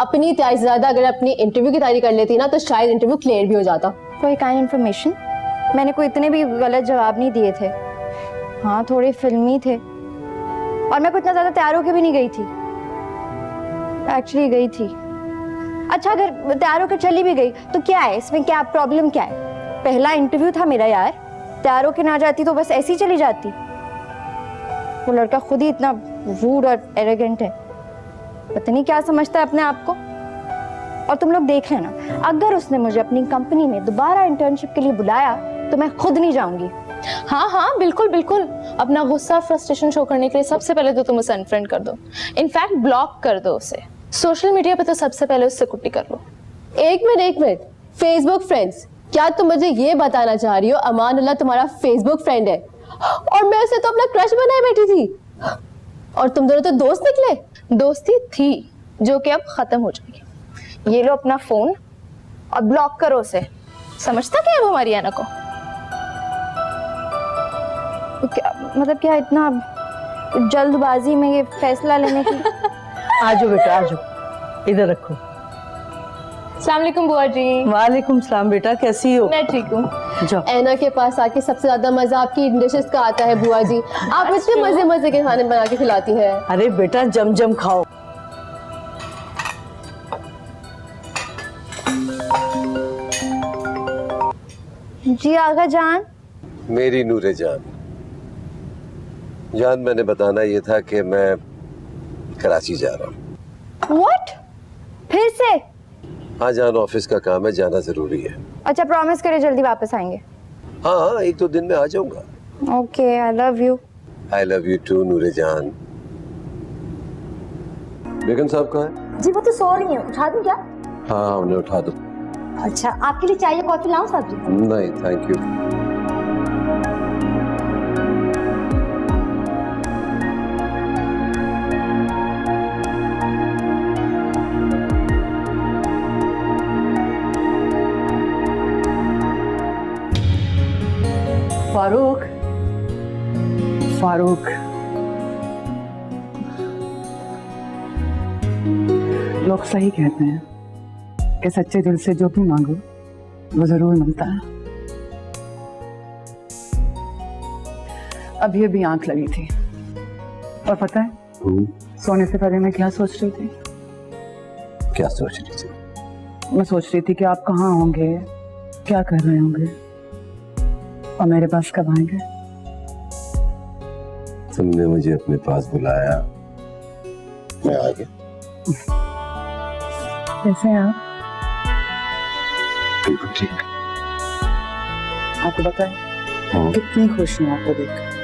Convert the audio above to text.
अपनी तैयारी से ज्यादा अगर अपनी इंटरव्यू की तैयारी कर लेती ना तो शायद इंटरव्यू क्लियर भी हो जाता। कोई काइंड इन्फॉर्मेशन, मैंने कोई इतने भी गलत जवाब नहीं दिए थे। हाँ थोड़े फिल्मी थे और मैं इतना ज्यादा तैयार होकर भी नहीं गई थी, एक्चुअली गई थी। अच्छा अगर तैयार होकर चली भी गई तो क्या है इसमें, क्या प्रॉब्लम क्या है? पहला इंटरव्यू था मेरा यार, तैयार होकर ना जाती तो बस ऐसे ही चली जाती। वो लड़का खुद ही इतना रूड और एरोगेंट है, पता नहीं क्या समझता है अपने आप को। और तुम लोग देख लेना, अगर उसने मुझे अपनी कंपनी में दोबारा इंटर्नशिप के लिए बुलाया तो मैं खुद नहीं जाऊंगी। हाँ हाँ बिल्कुल बिल्कुल, अपना गुस्सा फ्रस्ट्रेशन शो करने के लिए सबसे पहले तो तुम उसे अनफ्रेंड कर दो, इनफैक्ट ब्लॉक कर दो उसे। सोशल मीडिया पे तो सबसे पहले उससे कुट्टी कर लो। एक मिनट, फेसबुक फ्रेंड्स, क्या तुम मुझे ये बताना चाह रही हो अमानुल्लाह तुम्हारा फेसबुक फ्रेंड है? और मैं उसे तो अपना क्रश बनाए बैठी थी और तुम दोनों तो दोस्त निकले। दोस्ती थी जो कि अब खत्म हो जाएगी। ये लो अपना फोन और ब्लॉक करो उसे। समझता क्या है हमारी आना को? क्या मतलब, क्या इतना जल्दबाजी में ये फैसला लेने की? आजो बेटा आजो, इधर रखो। अस्सलाम वालेकुम बुआ जी। वालेकुम सलाम बेटा, कैसी हो? मैं ठीक हूँ। ऐना के पास आके सबसे ज्यादा मजा आपकी डिशेस का आता है बुआ जी। आप इतने मजे मजे के खाने बना के खिलाती हैं। अरे बेटा जम जम खाओ। जी आगा जान। मेरी नूरे जान, जान मैंने बताना ये था कि मैं कराची जा रहा हूँ। व्हाट? फिर से? हाँ जान, ऑफिस का काम है, जाना जरूरी है। अच्छा प्रॉमिस करें जल्दी वापस आएंगे। हाँ हाँ 1-2 दिन में आ जाऊंगा। Okay I love you. I love you too नूरे जान। बेगम साहब कहाँ हैं? जी वो तो सो रही हैं, उठा दूं क्या? हाँ उन्हें उठा दो। अच्छा आपके लिए चाय या कॉफी लाऊं साहब जी? नहीं थैंक यू। फारूक, फारूक लोग सही कहते हैं कि सच्चे दिल से जो भी मांगो वो जरूर मिलता है। अब ये भी आंख लगी थी और पता है सोने से पहले मैं क्या सोच रही थी? क्या सोच रही थी? मैं सोच रही थी कि आप कहाँ होंगे, क्या कर रहे होंगे और मेरे पास कब आएंगे। तुमने मुझे अपने पास बुलाया, मैं आ गया। कैसे हैं आप? बिल्कुल ठीक। आपको पता है कितनी खुशी है आपको देखकर।